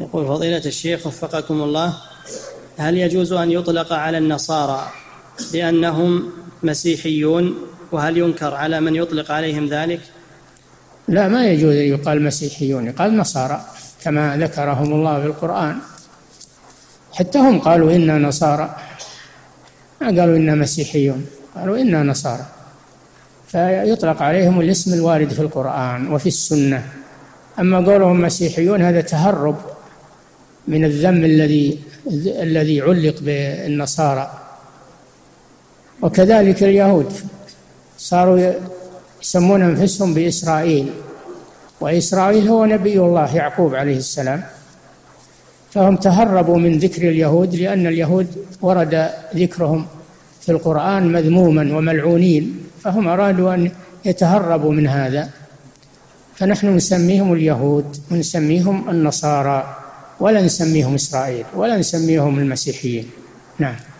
يقول فضيلة الشيخ وفقكم الله، هل يجوز أن يطلق على النصارى لأنهم مسيحيون؟ وهل ينكر على من يطلق عليهم ذلك؟ لا، ما يجوز أن يقال مسيحيون، يقال نصارى كما ذكرهم الله في القرآن. حتى هم قالوا إنا نصارى، ما قالوا إنا مسيحيون، قالوا إنا نصارى. فيطلق عليهم الاسم الوارد في القرآن وفي السنة. أما قولهم مسيحيون هذا تهرب من الذم الذي علق بالنصارى. وكذلك اليهود صاروا يسمون أنفسهم بإسرائيل، وإسرائيل هو نبي الله يعقوب عليه السلام، فهم تهربوا من ذكر اليهود لأن اليهود ورد ذكرهم في القرآن مذموما وملعونين، فهم أرادوا أن يتهربوا من هذا، فنحن نسميهم اليهود ونسميهم النصارى، ولا نسميهم إسرائيل ولا نسميهم المسيحيين. نعم.